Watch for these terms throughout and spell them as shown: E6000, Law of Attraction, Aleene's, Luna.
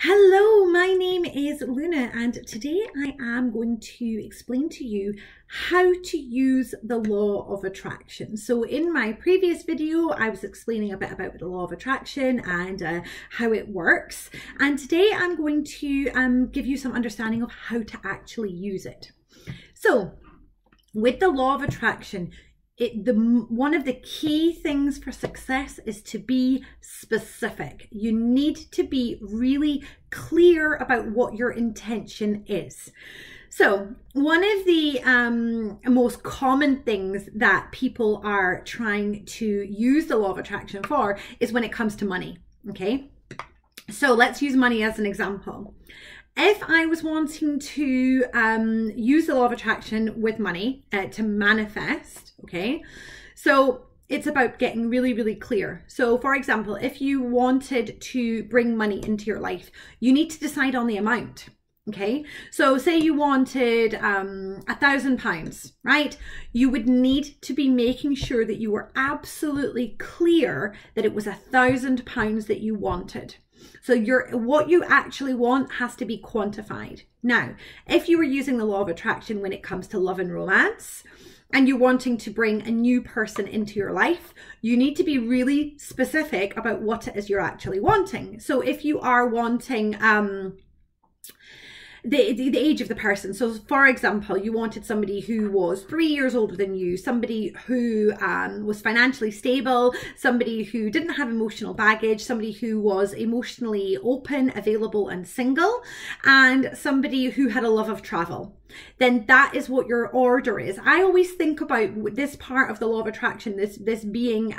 Hello, my name is Luna, and today I am going to explain to you how to use the law of attraction. So in my previous video, I was explaining a bit about the law of attraction and how it works. And today I'm going to give you some understanding of how to actually use it. So with the law of attraction, one of the key things for success is to be specific. You need to be really clear about what your intention is. So one of the most common things that people are trying to use the law of attraction for is when it comes to money, okay? So let's use money as an example. If I was wanting to use the law of attraction with money to manifest, okay, so it's about getting really, really clear. So for example, if you wanted to bring money into your life, you need to decide on the amount, okay? So say you wanted £1,000, right? You would need to be making sure that you were absolutely clear that it was £1,000 that you wanted. So what you actually want has to be quantified. Now, if you were using the law of attraction when it comes to love and romance, and you're wanting to bring a new person into your life, you need to be really specific about what it is you're actually wanting. So if you are wanting the age of the person. So for example, you wanted somebody who was 3 years older than you, somebody who was financially stable, somebody who didn't have emotional baggage, somebody who was emotionally open, available and single, and somebody who had a love of travel. Then that is what your order is. I always think about this part of the law of attraction, this being,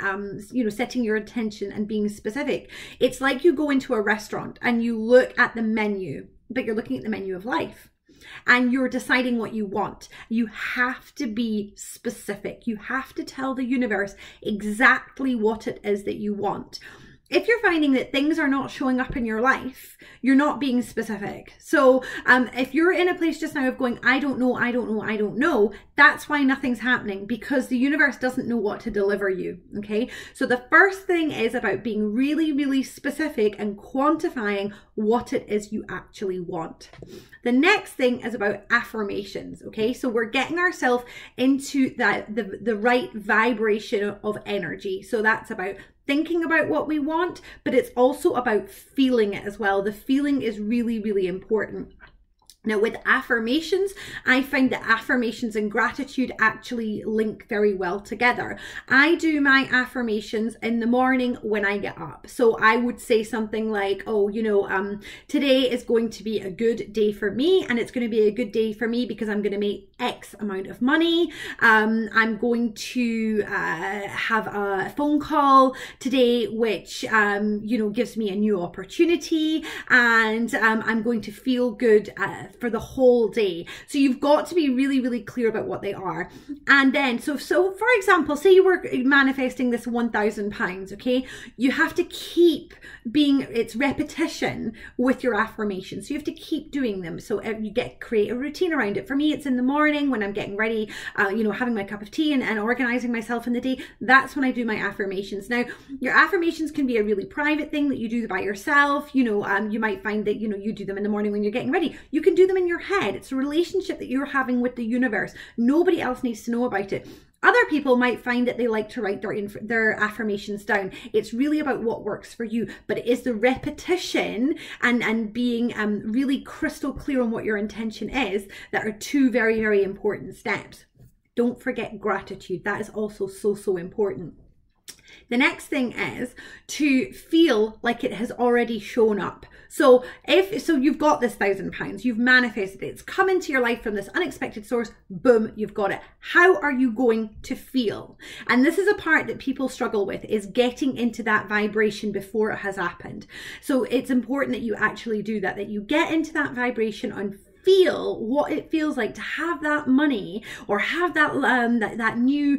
you know, setting your intention and being specific. It's like you go into a restaurant and you look at the menu, but you're looking at the menu of life and you're deciding what you want. You have to be specific. You have to tell the universe exactly what it is that you want. If you're finding that things are not showing up in your life, you're not being specific. So if you're in a place just now of going, I don't know, I don't know, I don't know, that's why nothing's happening, because the universe doesn't know what to deliver you, okay? So the first thing is about being really, really specific and quantifying what it is you actually want. The next thing is about affirmations, okay? So we're getting ourselves into the right vibration of energy. So that's about thinking about what we want, but it's also about feeling it as well. The feeling is really, really important. Now with affirmations, I find that affirmations and gratitude actually link very well together. I do my affirmations in the morning when I get up. So I would say something like, oh, you know, today is going to be a good day for me, and it's going to be a good day for me because I'm going to make X amount of money. I'm going to have a phone call today, which, you know, gives me a new opportunity, and I'm going to feel good for the whole day. So you've got to be really, really clear about what they are. And then, so for example, say you were manifesting this £1,000, okay? You have to keep it's repetition with your affirmations. So you have to keep doing them. So you create a routine around it. For me, it's in the morning when I'm getting ready, you know, having my cup of tea and organizing myself in the day. That's when I do my affirmations. Now, your affirmations can be a really private thing that you do by yourself. You know, you might find that, you know, you do them in the morning when you're getting ready. You can do them in your head. It's a relationship that you're having with the universe. Nobody else needs to know about it. Other people might find that they like to write their affirmations down. It's really about what works for you, but it is the repetition and being really crystal clear on what your intention is that are two very, very important steps. Don't forget gratitude. That is also so, so important. The next thing is to feel like it has already shown up. So so you've got this £1,000, you've manifested it, it's come into your life from this unexpected source, boom, you've got it. How are you going to feel? And this is a part that people struggle with, is getting into that vibration before it has happened. So it's important that you actually do that you get into that vibration and feel what it feels like to have that money or have that that new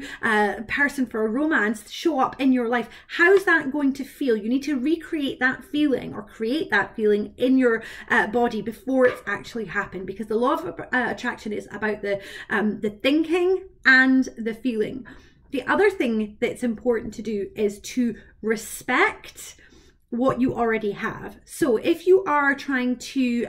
person for a romance show up in your life. How's that going to feel? You need to recreate that feeling or create that feeling in your body before it's actually happened, because the law of attraction is about the thinking and the feeling. The other thing that's important to do is to respect what you already have. So if you are trying to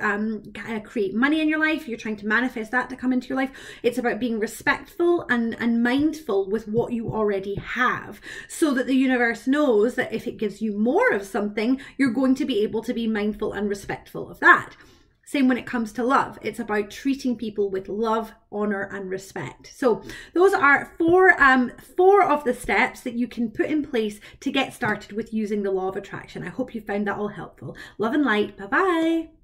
create money in your life, you're trying to manifest that to come into your life, it's about being respectful and mindful with what you already have, so that the universe knows that if it gives you more of something, you're going to be able to be mindful and respectful of that. Same when it comes to love. It's about treating people with love, honor, and respect. So those are four of the steps that you can put in place to get started with using the Law of Attraction. I hope you found that all helpful. Love and light. Bye-bye.